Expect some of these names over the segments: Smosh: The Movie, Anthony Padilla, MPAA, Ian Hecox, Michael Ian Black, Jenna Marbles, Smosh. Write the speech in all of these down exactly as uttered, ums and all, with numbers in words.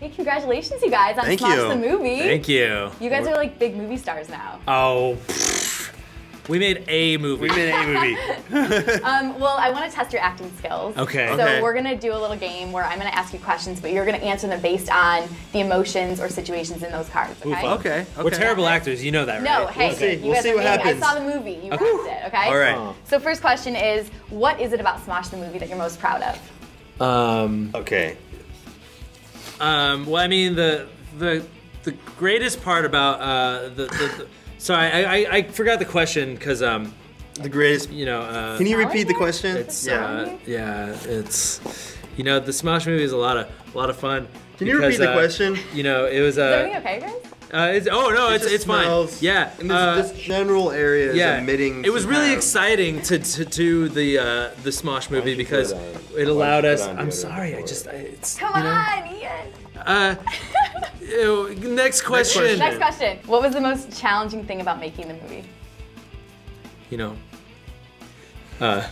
Hey, congratulations, you guys, on Thank Smosh you. the Movie. Thank you. You guys We're... are like big movie stars now. Oh, we made a movie. We made a movie. um, well, I want to test your acting skills. Okay. So okay. we're going to do a little game where I'm going to ask you questions, but you're going to answer them based on the emotions or situations in those cards, okay? Oof, okay. okay. We're terrible yeah. actors. You know that, right? No, hey. We'll see, you we'll see what amazing. happens. I saw the movie. You okay. watched it, okay? All right. Oh. So first question is, what is it about Smosh the Movie that you're most proud of? Um. Okay. Um, well, I mean, the the the greatest part about uh, the, the, the sorry, I, I I forgot the question because um the greatest you know uh, can you repeat the question? It's yeah uh, yeah it's you know the Smosh Movie is a lot of a lot of fun. Can because, you repeat the uh, question? You know it was uh, is everything okay, guys? Uh, it's, oh no, it it's it's smells, fine. Yeah, and this, uh, this general area is yeah. emitting. It was really sound. exciting to to do the uh, the Smosh Movie because it allowed us. I'm sorry, I just I, it's. Come you know, on, Ian. Uh, ew, next question. Next question. What was the most challenging thing about making the movie? You know, uh,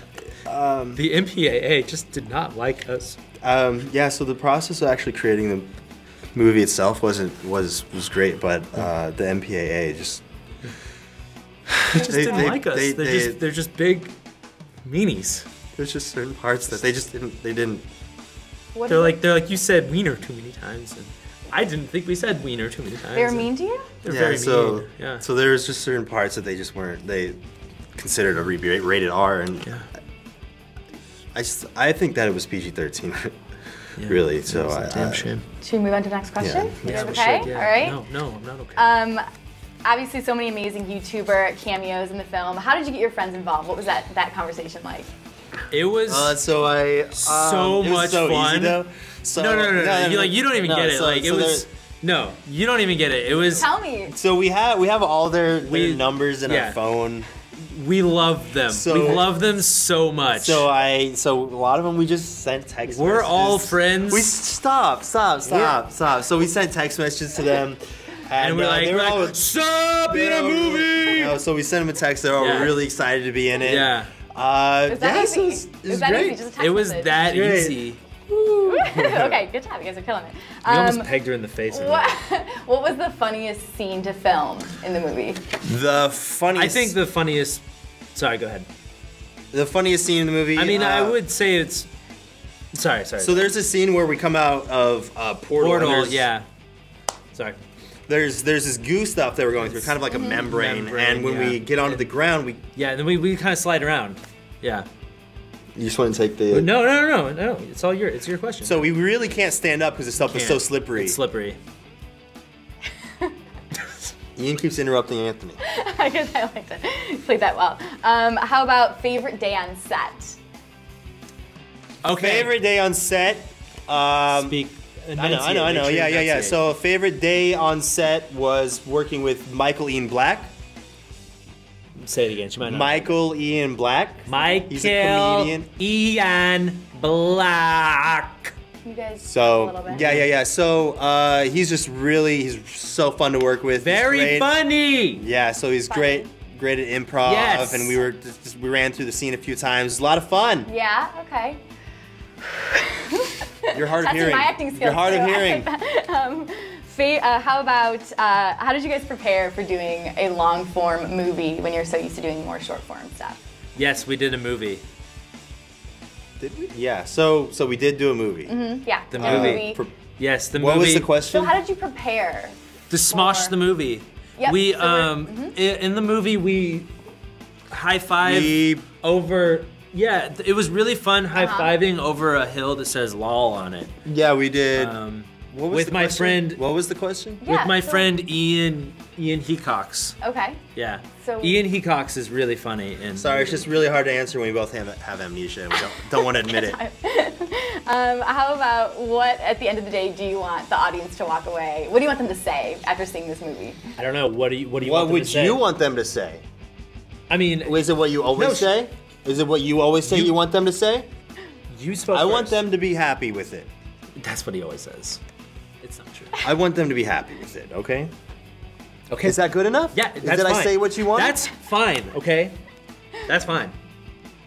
um, the M P A A just did not like us. Um, yeah, so the process of actually creating them. Movie itself wasn't was was great, but uh, the M P A A just they just they, didn't they, like us. They, they're, they, just, they're just big meanies. There's just certain parts that they just didn't. They didn't. What they're like they're like you said wiener too many times, and I didn't think we said wiener too many times. They were mean to you. They're yeah, very so, mean. Yeah. So there was just certain parts that they just weren't. They considered a rated R, and yeah. I, I just I think that it was P G thirteen. Yeah, really, so I. Damn shame. Should we move on to the next question? Yeah, yeah, okay? Should, yeah. All right? No, no, I'm not okay. Um, obviously, so many amazing YouTuber cameos in the film. How did you get your friends involved? What was that that conversation like? It was. Uh, so I. Um, so it was much so fun. Easy, though. So, no, no, no, no. no, no you, like you don't even no, get it. So, like so it was. There, no, you don't even get it. It was. Tell me. So we have we have all their, their we, numbers in yeah. our phone. We love them. So, we love them so much. So I, so a lot of them we just sent text. We're messages. all friends. We stop, stop, stop, yeah. stop. So we sent text messages to them, and, and we're uh, like, we're like all, stop in a movie. You know, so we sent them a text. They're all yeah. really excited to be in it. Yeah. Uh, is that yeah, easy? It was that easy? It was that easy. Okay, good job. You guys are killing it. Um, you almost pegged her in the face. What, what was the funniest scene to film in the movie? The funniest. I think the funniest. Sorry, go ahead. The funniest scene in the movie. I mean, uh, I would say it's. Sorry, sorry. So there's a scene where we come out of uh, portal. Portal, yeah. Sorry. There's there's this goo stuff that we're going through, kind of like a membrane, membrane and when yeah. we get onto yeah. the ground, we. Yeah, and then we we kind of slide around. Yeah. You just want to take the. No, no, no, no, no. It's all your. It's your question. So we really can't stand up because the stuff is so slippery. It's slippery. Ian keeps interrupting Anthony. I guess I liked it. You played that well. Um, how about favorite day on set? Okay. Favorite day on set. Um, Speak. I know, I know, I know. Yeah, yeah, yeah. So favorite day on set was working with Michael Ian Black. Say it again. She might not. Michael Ian Black. Michael He's a comedian. Ian Black. You guys. So a little bit. yeah, yeah, yeah. So uh, he's just really he's so fun to work with. Very funny. Yeah. So he's funny. great, great at improv. Yes. And we were just, we ran through the scene a few times. It was a lot of fun. Yeah. Okay. You're hard of hearing. That's my acting skills. You're hard of hearing. um, Uh, how about, uh, how did you guys prepare for doing a long form movie when you're so used to doing more short form stuff? Yes, we did a movie. Did we? Yeah, so so we did do a movie. Mm-hmm. Yeah, the movie. Uh, yes, the movie. What was the question? So how did you prepare? The Smosh the Movie. Yep, we, so um, mm-hmm. in the movie we high-five we... over, yeah, it was really fun high-fiving uh-huh. over a hill that says LOL on it. Yeah, we did. Um, What was with my question? friend. What was the question? Yeah, with my so friend Ian Ian Hecox. Okay. Yeah. So Ian Hecox is really funny and. Sorry, it's just really hard to answer when we both have have amnesia and we don't don't want to admit it. um, how about what at the end of the day do you want the audience to walk away? What do you want them to say after seeing this movie? I don't know. What do you What do you? What want them would to say? you want them to say? I mean, is it what you always no, say? Is it what you always say you, you want them to say? You spoke. I first. want them to be happy with it. That's what he always says. It's not true. I want them to be happy with it, okay? Okay. Is that good enough? Yeah, that's fine. Did I say what you want? That's fine, okay? That's fine.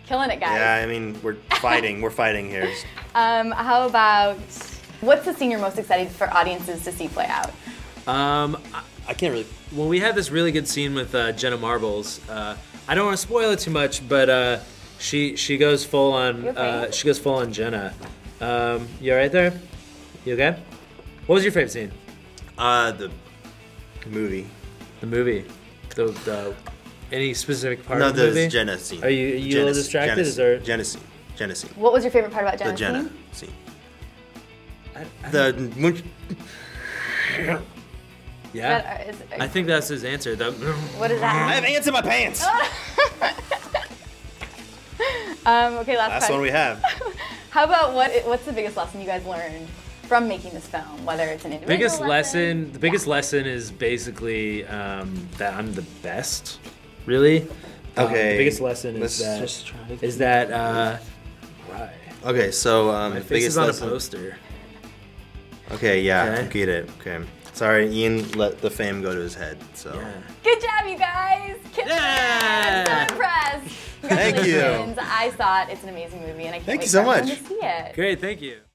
Killing it, guys. Yeah, I mean, we're fighting. We're fighting here. Um, how about What's the scene you're most excited for audiences to see play out? Um, I, I can't really. Well, we had this really good scene with uh, Jenna Marbles. Uh, I don't want to spoil it too much, but uh, she she goes full on. Okay? Uh, she goes full on Jenna. Um, you all right there? You okay? What was your favorite scene? Uh, the movie. The movie. The, the any specific part? No, of the movie? No, the Jenna scene. Are you are you Jenna, a little distracted? Jenna, is there... Jenna scene. Jenna scene. What was your favorite part about Jenna? The Jenna scene. scene. I, I the yeah. Is that, is, I think that's his answer. The, what is that? I have ants in my pants. um, okay, last. Last one we have. How about what? What's the biggest lesson you guys learned from making this film? Whether it's an individual biggest lesson, lesson the biggest yeah. lesson is basically um, that I'm the best. Really? Okay. Um, the biggest lesson Let's is that just try to is that uh, right. Okay, so um, my face biggest is on lesson. a poster. Okay, yeah, okay. Get it. Okay. Sorry, Ian let the fame go to his head, so. Yeah. Good job, you guys! Kiss yeah! I'm so impressed. Congratulations. Thank you. I saw it. It's an amazing movie, and I can't thank wait you so much. to see it. Great, thank you.